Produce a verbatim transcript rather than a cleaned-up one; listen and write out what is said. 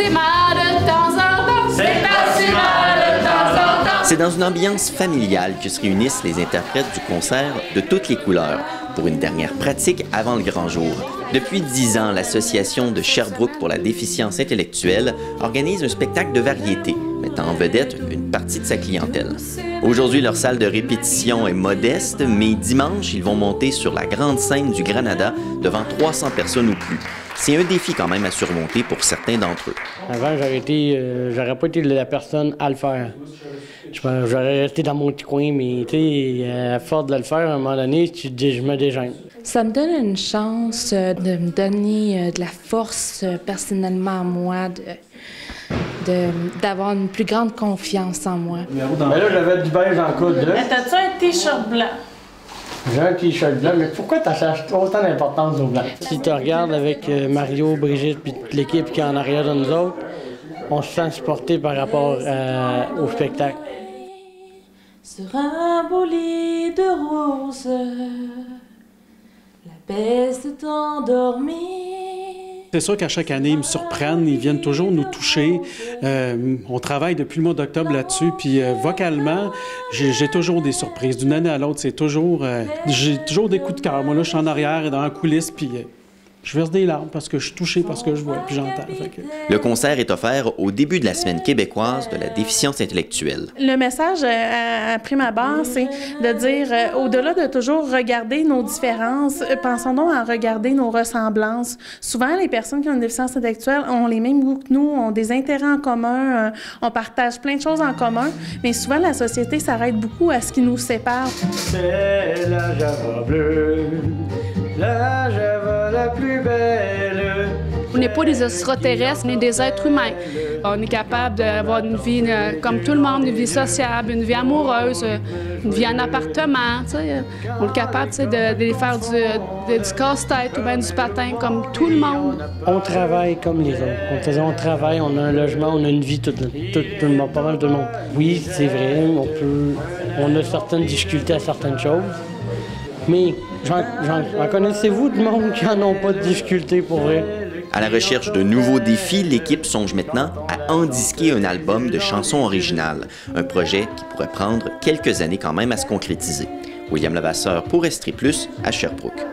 assez mal de temps en temps, c'est assez mal de temps en temps. C'est dans une ambiance familiale que se réunissent les interprètes du concert de toutes les couleurs pour une dernière pratique avant le grand jour. Depuis dix ans, l'association de Sherbrooke pour la déficience intellectuelle organise un spectacle de variété, mettant en vedette une partie de sa clientèle. Aujourd'hui, leur salle de répétition est modeste, mais dimanche, ils vont monter sur la grande scène du Granada devant trois cents personnes ou plus. C'est un défi quand même à surmonter pour certains d'entre eux. Avant, j'aurais été, euh, j'aurais pas été la personne à le faire. J'aurais resté dans mon petit coin, mais à force de le faire, à un moment donné, tu te dis, je me dégêne. Ça me donne une chance de me donner de la force personnellement à moi, de... d'avoir une plus grande confiance en moi. Mais là, j'avais du beige en coude. Mais t'as-tu un t-shirt blanc? J'ai un t-shirt blanc, mais pourquoi t'attaches autant d'importance au blanc? Si tu regardes avec Mario, Brigitte puis toute l'équipe qui est en arrière de nous autres, on se sent supporté par rapport euh, au spectacle. Sur un beau lit de roses, la baisse est endormie. C'est sûr qu'à chaque année, ils me surprennent, ils viennent toujours nous toucher. Euh, on travaille depuis le mois d'octobre là-dessus, puis euh, vocalement, j'ai toujours des surprises. D'une année à l'autre, c'est toujours... Euh, j'ai toujours des coups de cœur. Moi, là, je suis en arrière et dans la coulisse, puis euh, je verse des larmes parce que je suis touché, parce que je vois, puis j'entends. Que... Le concert est offert au début de la Semaine québécoise de la déficience intellectuelle. Le message, euh, à prime abord, c'est de dire, euh, au-delà de toujours regarder nos différences, pensons donc à regarder nos ressemblances. Souvent, les personnes qui ont une déficience intellectuelle ont les mêmes goûts que nous, ont des intérêts en commun, euh, on partage plein de choses en commun, mais souvent, la société s'arrête beaucoup à ce qui nous sépare. C'est la Java bleue, la Java la plus... On n'est pas des extraterrestres, on est des êtres humains. On est capable d'avoir une vie comme tout le monde, une vie sociable, une vie amoureuse, une vie en appartement. T'sais. On est capable de, de faire du, de, du casse-tête ou bien du patin comme tout le monde. On travaille comme les autres. On travaille, on a un logement, on a une vie, tout, tout, tout, tout le monde, pas mal de monde. Oui, c'est vrai, on, peut, on a certaines difficultés à certaines choses, mais... En connaissez-vous de monde qui n'en ont pas de difficultés pour vrai? À la recherche de nouveaux défis, l'équipe songe maintenant à endisquer un album de chansons originales. Un projet qui pourrait prendre quelques années quand même à se concrétiser. William Lavasseur pour Estrie Plus à Sherbrooke.